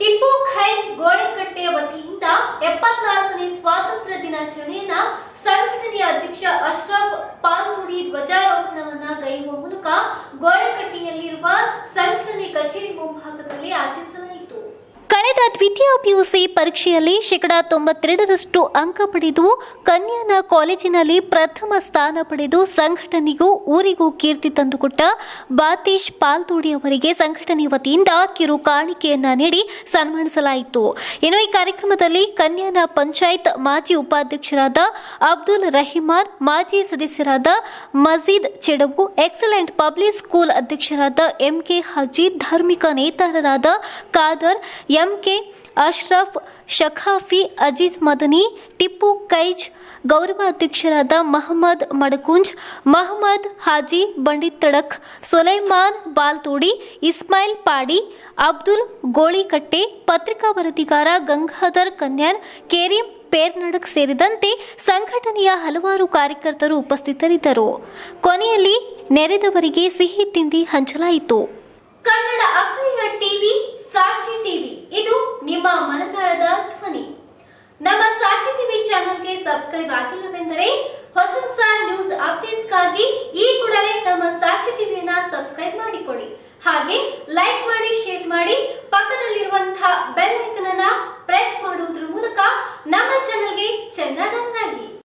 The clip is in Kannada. ಟಿಪ್ಪು ಗೈಝ್ ಗೋಳೆಕಟ್ಟೆಯ ವತಿಯಿಂದ 74ನೇ ಸ್ವಾತಂತ್ರ್ಯ ದಿನಾಚರಣೆಯನ್ನು ಸಂಘಟನೆಯ ಅಧ್ಯಕ್ಷ ಅಝೀಝ್ ಪಾಲ್ತೋಡಿ ಧ್ವಜಾರೋಹಣವನ್ನು ಗೈಯುವ ಮೂಲಕ ಗೋಳೆಕಟ್ಟೆಯಲ್ಲಿರುವ ಸಂಘಟನೆ ಕಚೇರಿ ಮುಂಭಾಗದಲ್ಲಿ ಆಚರಿಸಲಾಯಿತು. ಕಳೆದ ದ್ವಿತೀಯ ಪಿಯುಸಿ ಪರೀಕ್ಷೆಯಲ್ಲಿ ಶೇಕಡಾ 92% ಅಂಕ ಪಡೆದು ಕನ್ಯಾನ ಕಾಲೇಜಿನಲ್ಲಿ ಪ್ರಥಮ ಸ್ಥಾನ ಪಡೆದು ಸಂಘಟನೆಗೂ ಊರಿಗೂ ಕೀರ್ತಿ ತಂದುಕೊಟ್ಟ ಬಾತಿಶ್ ಪಾಲ್ತೋಡಿ ಅವರಿಗೆ ಸಂಘಟನೆ ವತಿಯಿಂದ ಕಿರು ಕಾಣಿಕೆಯನ್ನ ನೀಡಿ ಸನ್ಮಾನಿಸಲಾಯಿತು. ಇನ್ನು ಈ ಕಾರ್ಯಕ್ರಮದಲ್ಲಿ ಕನ್ಯಾನ ಪಂಚಾಯತ್ ಮಾಜಿ ಉಪಾಧ್ಯಕ್ಷರಾದ ಅಬ್ದುಲ್ ರಹಿಮಾನ್, ಮಾಜಿ ಸದಸ್ಯರಾದ Majeed Chedavu, excellent public school ಅಧ್ಯಕ್ಷರಾದ ಎಂಕೆ ಕುಂಜಿ, ಧಾರ್ಮಿಕ ನೇತಾರರಾದ ಕಾದರ್ MK ಅಶ್ರಫ್ ಶಖಾಫಿ, ಅಝೀಝ್ ಮದನಿ, ಟಿಪ್ಪು ಗೈಝ್, ಗೌರವಾಧ್ಯಕ್ಷರಾದ ಮೊಹಮ್ಮದ್ ಮಡಕುಂಜ್, ಮೊಹಮ್ಮದ್ ಹಾಜಿ, ಬಂಡಿತ್ ತಡಕ್, ಸುಲೈಮಾನ್ ಬಾಲ್ತೋಡಿ, ಇಸ್ಮಾಯಿಲ್ ಪಾಡಿ, ಅಬ್ದುಲ್ ಗೋಳಿಕಟ್ಟೆ, ಪತ್ರಿಕಾ ವರದಿಗಾರ ಗಂಗಾಧರ್ ಕನ್ಯಾನ್, ಕೇರಿಂ ಪೇರ್ನಡಕ್ ಸೇರಿದಂತೆ ಸಂಘಟನೆಯ ಹಲವಾರು ಕಾರ್ಯಕರ್ತರು ಉಪಸ್ಥಿತರಿದ್ದರು. ಕೊನೆಯಲ್ಲಿ ನೆರೆದವರಿಗೆ ಸಿಹಿ ತಿಂಡಿ ಹಂಚಲಾಯಿತು. ಕನ್ನಡ ಅಖರಿಯ ಟಿವಿ ಸಾಕ್ಷಿ ಟಿವಿ, ಇದು ನಿಮ್ಮ ಮನದಾಳದ ಧ್ವನಿ. ನಮ್ಮ ಸಾಕ್ಷಿ ಟಿವಿ ಚಾನೆಲ್ಗೆ ಸಬ್ಸ್ಕ್ರೈಬ್ ಆಗಿಲ್ಲವೆಂದರೆ ಹೊಸ ಹೊಸ ನ್ಯೂಸ್ ಅಪ್ಡೇಟ್ಸ್ಗಾಗಿ ಈ ಕೂಡಲೇ ನಮ್ಮ ಸಾಕ್ಷಿ ಟಿವಿಯನ್ನು ಸಬ್ಸ್ಕ್ರೈಬ್ ಮಾಡಿಕೊಳ್ಳಿ. ಹಾಗೆ ಲೈಕ್ ಮಾಡಿ, ಶೇರ್ ಮಾಡಿ, ಪಕ್ಕದಲ್ಲಿರುವಂತಹ ಬೆಲ್ ಐಕನ್ ಅನ್ನು ಪ್ರೆಸ್ ಮಾಡುವುದರ ಮೂಲಕ ನಮ್ಮ ಚಾನೆಲ್ಗೆ ಚಂದಾದಾರರಾಗಿ.